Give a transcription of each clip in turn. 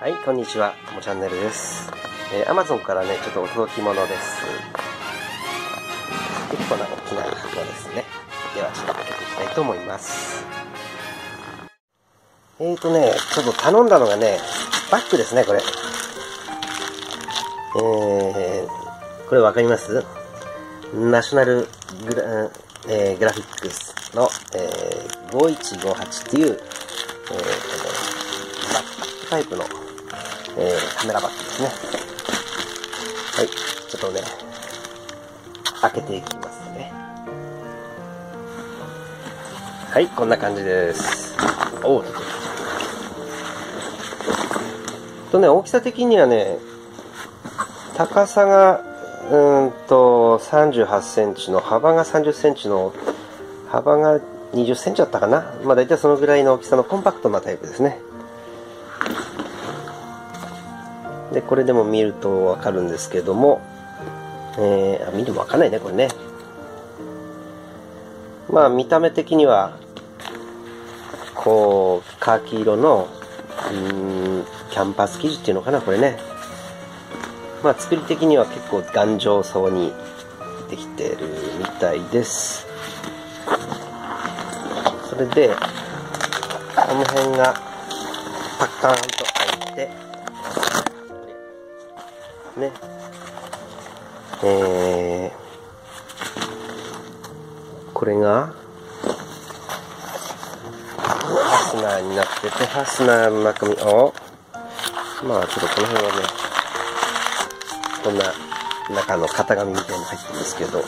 はい、こんにちは、ともチャンネルです。Amazon からね、ちょっとお届き物です。結構な大きな箱ですね。では、ちょっと開けていきたいと思います。ちょっと頼んだのがね、バッグですね、これ。これわかります？ナショナルグラフィックスの、5158っていう、バックタイプの、カメラバッグですね。はい。ちょっとね、開けていきますね。はい、こんな感じです。おー、ちょっとね、大きさ的にはね、高さが、38センチの、幅が30センチの、幅が20センチだったかな。まあ大体そのぐらいの大きさのコンパクトなタイプですね。で、これでも見るとわかるんですけども、見てもわかんないね、これね。まあ見た目的には、こう、カーキ色の、キャンパス生地っていうのかな、これね。まあ作り的には結構頑丈そうにできてるみたいです。それで、この辺がパッカーンと開いて、ね。これが、ファスナーになってて、ファスナーの中身を、まあちょっとこの辺はね、こんな中の型紙みたいに入ってるんですけど、あ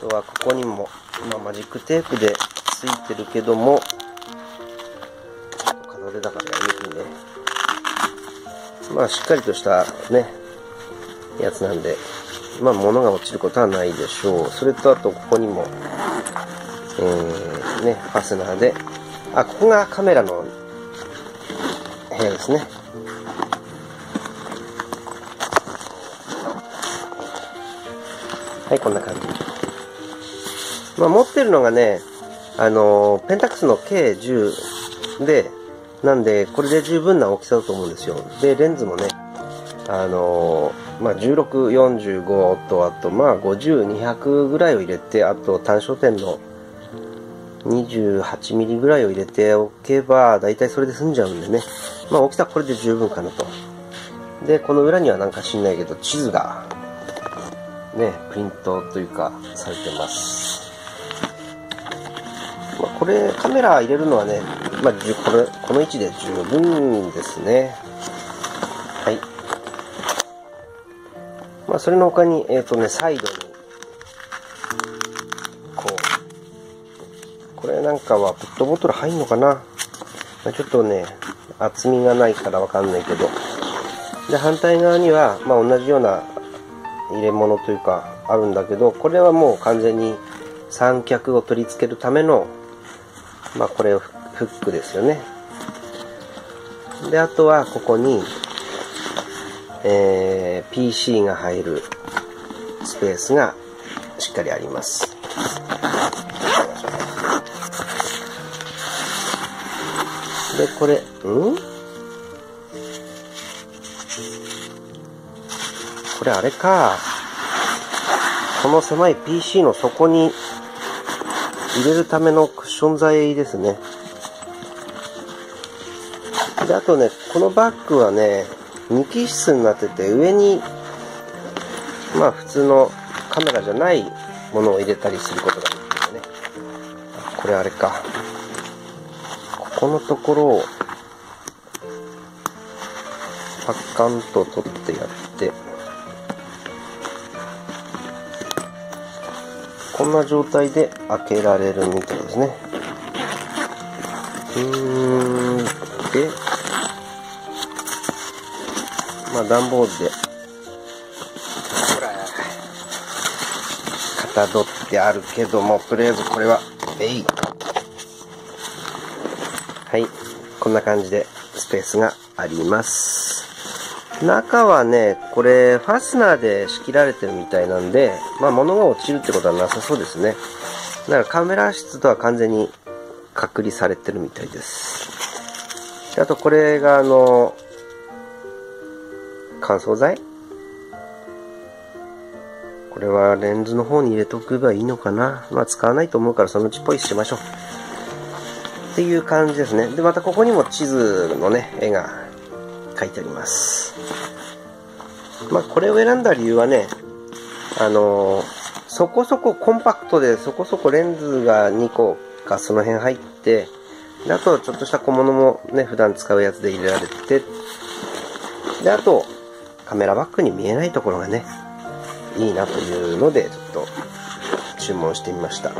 とはここにも、まあ、マジックテープでついてるけども、片手だからやりにくいね。まあしっかりとしたね、やつなんで、まあ物が落ちることはないでしょう。それとあとここにも、ね、ファスナーで、あ、ここがカメラの部屋ですね。はい、こんな感じ。まあ、持ってるのがね、ペンタックスの K10 で、なんで、これで十分な大きさだと思うんですよ。で、レンズもね、まあ、16、45と、あと、まあ、50、200ぐらいを入れて、あと、単焦点の28ミリぐらいを入れておけば、だいたいそれで済んじゃうんでね。まあ、大きさはこれで十分かなと。で、この裏にはなんか知んないけど、地図が、ね、プリントというかされてます。まあ、これカメラ入れるのはね、まあ、この位置で十分ですね。はい。まあ、それの他にサイドにこう、これなんかはペットボトル入んのかな。まあ、ちょっとね厚みがないからわかんないけど。で反対側にはまあ同じような入れ物というかあるんだけど、これはもう完全に三脚を取り付けるための、まあこれをフックですよね。で、あとはここに、PC が入るスペースがしっかりあります。で、これ、これあれか。この狭い PC の底に入れるためのクッション材ですね。で、あとね、このバッグはね、無機質になってて、上に、まあ普通のカメラじゃないものを入れたりすることができるんでね。これあれか。ここのところを、パッカンと取ってやって、こんな状態で開けられるみたいですね。で、まあ段ボールで、ほら、かたどってあるけども、とりあえずこれは、はい、こんな感じでスペースがあります。中はね、これ、ファスナーで仕切られてるみたいなんで、まあ、物が落ちるってことはなさそうですね。だからカメラ室とは完全に隔離されてるみたいです。であとこれが乾燥剤、これはレンズの方に入れとけばいいのかな。まあ使わないと思うからそのうちポイしましょうっていう感じですね。でまたここにも地図のね絵が描いてあります。まあこれを選んだ理由はね、そこそこコンパクトで、そこそこレンズが2個かその辺入って、であとちょっとした小物もね普段使うやつで入れられて、であとカメラバッグに見えないところがねいいなというのでちょっと注文してみました。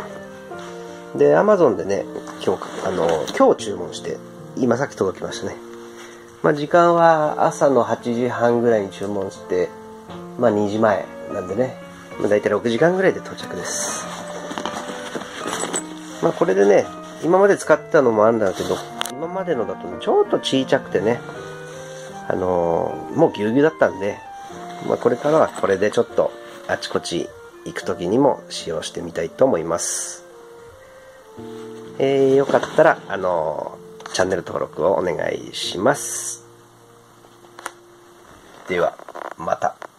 で Amazon でね今日注文して今さっき届きましたね。まあ時間は朝の8時半ぐらいに注文して、まあ2時前なんでね、まあ、大体6時間ぐらいで到着です。まあこれでね今まで使ってたのもあるんだけど、今までのだとねちょっと小さくてねもうギュウギュウだったんで、まあこれからはこれでちょっとあちこち行く時にも使用してみたいと思います。よかったらチャンネル登録をお願いします。ではまた。